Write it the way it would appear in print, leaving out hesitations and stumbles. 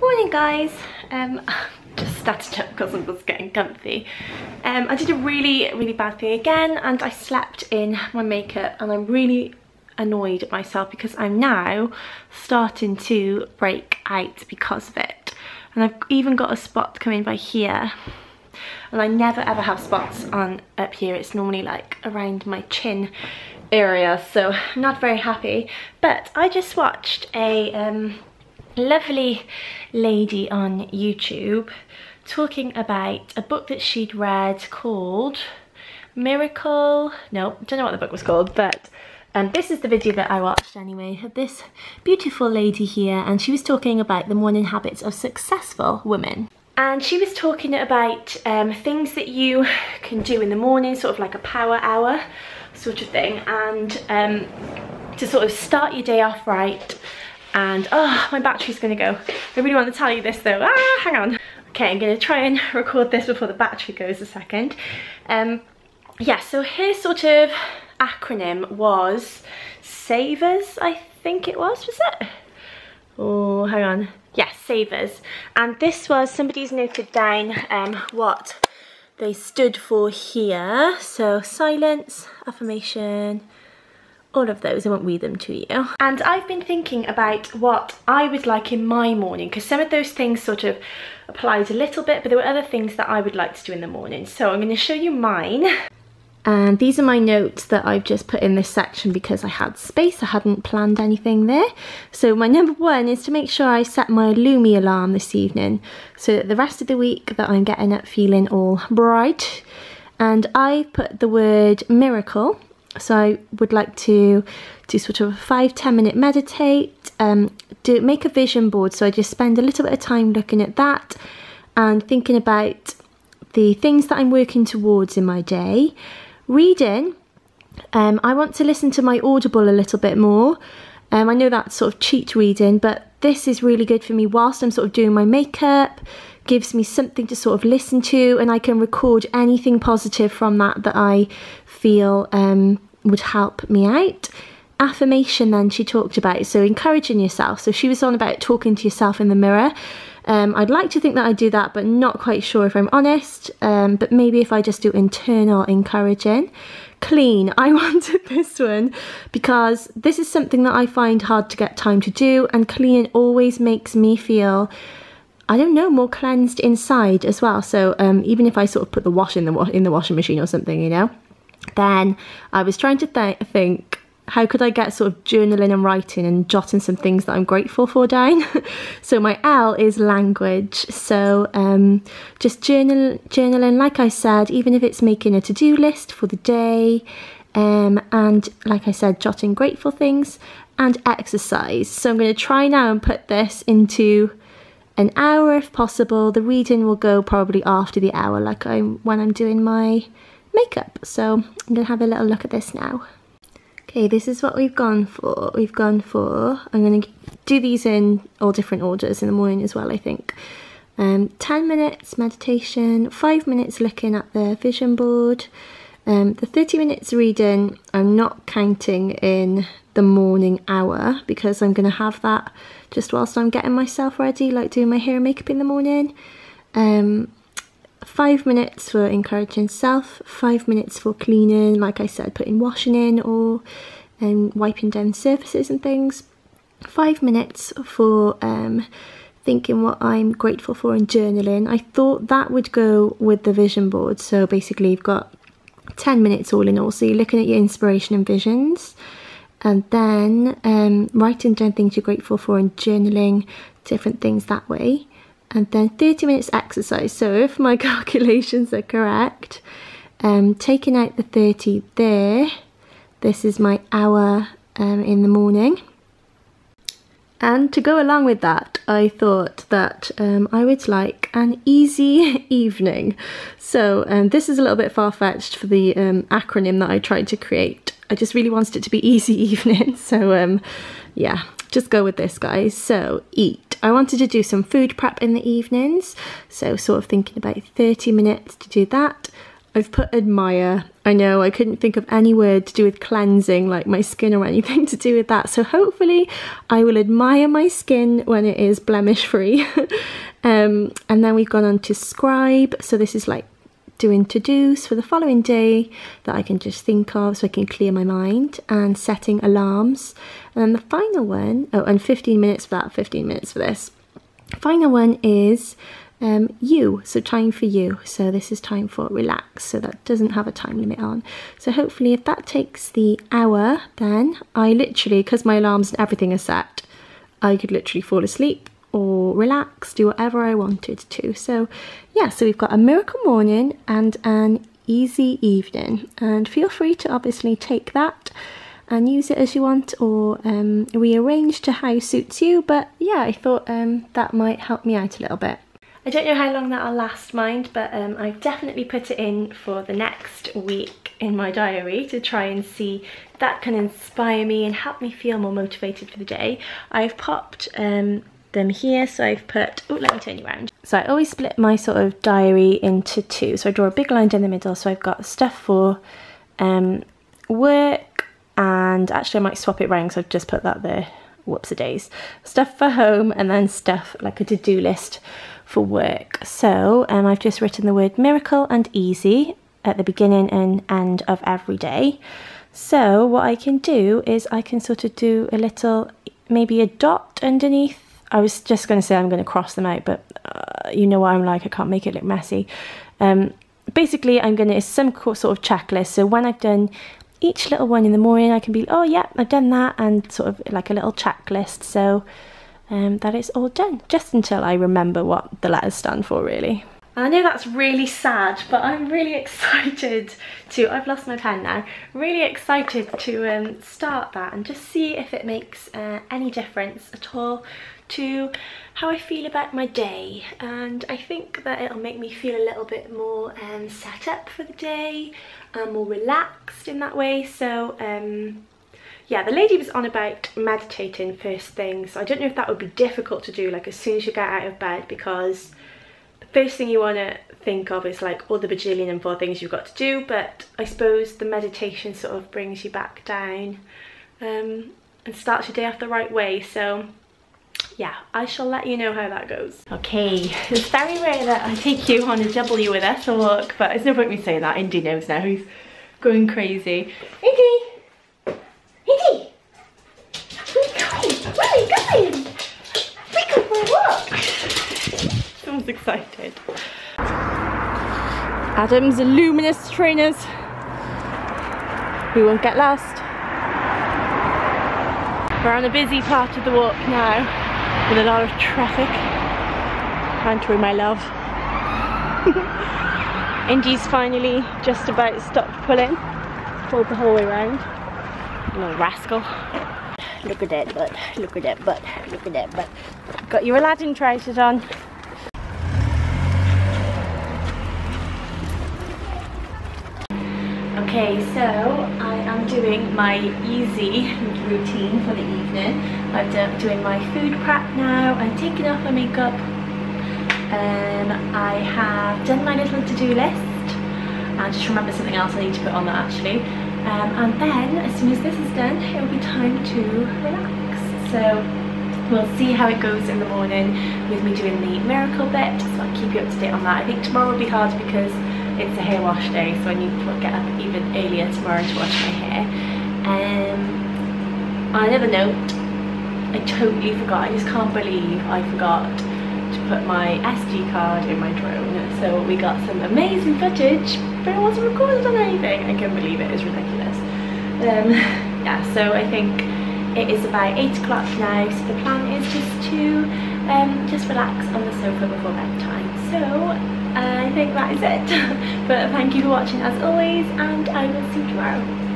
Morning guys, just started up because I was getting comfy. I did a really bad thing again and I slept in my makeup and I'm really annoyed at myself because I'm now starting to break out because of it. And I've even got a spot coming by here. And I never ever have spots on up here, it's normally like around my chin area, so I'm not very happy. But I just watched a lovely lady on YouTube talking about a book that she'd read called Miracle, no, don't know what the book was called, but this is the video that I watched anyway, of this beautiful lady here, and she was talking about the morning habits of successful women. And she was talking about things that you can do in the morning, sort of like a power hour sort of thing, and to sort of start your day off right. And oh, my battery's gonna go. I really want to tell you this though. Ah, hang on. Okay, I'm gonna try and record this before the battery goes a second. Yeah, so her sort of acronym was SAVERS, I think it was it? Oh, hang on. Yes, SAVERS. And this was, somebody's noted down what they stood for here. So silence, affirmation, all of those, I won't read them to you. And I've been thinking about what I would like in my morning, because some of those things sort of applied a little bit, but there were other things that I would like to do in the morning. So I'm going to show you mine. And these are my notes that I've just put in this section because I had space, I hadn't planned anything there. So my number one is to make sure I set my Lumi alarm this evening so that the rest of the week that I'm getting up feeling all bright. And I put the word miracle, so I would like to do sort of a 5-10 minute meditate, make a vision board, so I just spend a little bit of time looking at that and thinking about the things that I'm working towards in my day. Reading, I want to listen to my Audible a little bit more. I know that's sort of cheat reading, but this is really good for me whilst I'm sort of doing my makeup. Gives me something to sort of listen to, and I can record anything positive from that that I feel would help me out. Affirmation then she talked about, so encouraging yourself. So she was on about talking to yourself in the mirror. I'd like to think that I do that, but not quite sure if I'm honest, but maybe if I just do internal encouraging. Clean, I wanted this one because this is something that I find hard to get time to do, and clean always makes me feel, I don't know, more cleansed inside as well. So even if I sort of put the wash in the washing machine or something, you know, then I was trying to think, how could I get sort of journaling and writing and jotting some things that I'm grateful for down? So my L is language. So just journaling, like I said, even if it's making a to-do list for the day, and like I said, jotting grateful things, and exercise. So I'm going to try now and put this into an hour if possible. The reading will go probably after the hour, like when I'm doing my makeup. So I'm going to have a little look at this now. Okay, this is what we've gone for. I'm going to do these in all different orders in the morning as well, I think. 10 minutes meditation, 5 minutes looking at the vision board, the 30 minutes reading I'm not counting in the morning hour because I'm going to have that just whilst I'm getting myself ready, like doing my hair and makeup in the morning. 5 minutes for encouraging self, 5 minutes for cleaning, like I said, putting washing in or wiping down surfaces and things. 5 minutes for thinking what I'm grateful for and journaling. I thought that would go with the vision board, so basically you've got 10 minutes all in all, so you're looking at your inspiration and visions, and then writing down things you're grateful for and journaling different things that way. And then 30 minutes exercise, so if my calculations are correct, taking out the 30 there, this is my hour in the morning. And to go along with that, I thought that I would like an easy evening. So this is a little bit far-fetched for the acronym that I tried to create. I just really wanted it to be easy evening, so yeah, just go with this, guys. So eat. I wanted to do some food prep in the evenings, so sort of thinking about 30 minutes to do that. I've put admire I know I couldn't think of any word to do with cleansing, like my skin or anything to do with that. So hopefully I will admire my skin when it is blemish free. And then we've gone on to scribe. So this is like doing to-dos for the following day that I can just think of so I can clear my mind, and setting alarms. And then the final one, oh, and 15 minutes for that, 15 minutes for this. Final one is you, so time for you. So this is time for relax, so that doesn't have a time limit on. So hopefully if that takes the hour, then I literally, because my alarms and everything are set, I could literally fall asleep or relax, do whatever I wanted to. So yeah, so we've got a miracle morning and an easy evening, and feel free to obviously take that and use it as you want, or rearrange to how suits you. But yeah, I thought that might help me out a little bit. I don't know how long that'll last, mind, but I've definitely put it in for the next week in my diary to try and see if that can inspire me and help me feel more motivated for the day. I've popped them here, so I've put, oh, let me turn you around. So I always split my sort of diary into two, so I draw a big line down the middle, so I've got stuff for work, and actually I might swap it round, so I've just put that there, whoops-a-days, stuff for home, and then stuff like a to-do list for work. So I've just written the word miracle and easy at the beginning and end of every day. So what I can do is I can sort of do a little, maybe a dot underneath. I was just going to say I'm going to cross them out, but you know what I'm like, I can't make it look messy. Basically I'm going to, it's some sort of checklist, so when I've done each little one in the morning I can be, oh yeah, I've done that, and sort of like a little checklist, so that it's all done, just until I remember what the letters stand for, really. I know that's really sad, but I'm really excited to, I've lost my pen now, really excited to start that and just see if it makes any difference at all to how I feel about my day. And I think that it'll make me feel a little bit more set up for the day and more relaxed in that way. So yeah, the lady was on about meditating first thing, so I don't know if that would be difficult to do, like as soon as you get out of bed, because the first thing you want to think of is like all the bajillion and four things you've got to do, but I suppose the meditation sort of brings you back down and starts your day off the right way. So yeah, I shall let you know how that goes. Okay, it's very rare that I take you on a W with us or walk, but there's no point me saying that. Indy knows now, he's going crazy. Indy! Indy! Where are you going? Where are you going? We're going for a walk! Someone's excited. Adams Luminous trainers. We won't get lost. We're on a busy part of the walk now, with a lot of traffic. Aren't we, my love? Indy's finally just about stopped pulling. Pulled the whole way round. Little rascal. Look at that butt, look at that butt, look at that butt. Got your Aladdin trousers on. Okay, so I am doing my easy routine for the evening. I'm doing my food prep now. I'm taking off my makeup. I have done my little to-do list. I just remembered something else I need to put on that actually. And then, as soon as this is done, it will be time to relax. So we'll see how it goes in the morning with me doing the miracle bit. So I'll keep you up to date on that. I think tomorrow will be hard because it's a hair wash day, so I need to get up even earlier tomorrow to wash my hair. On another note, I totally forgot, I just can't believe I forgot to put my SD card in my drone. So we got some amazing footage, but it wasn't recorded on anything. I can't believe it, it's ridiculous. Yeah, so I think it is about 8 o'clock now, so the plan is just to just relax on the sofa before bedtime. So I think that is it. But thank you for watching as always, and I will see you tomorrow.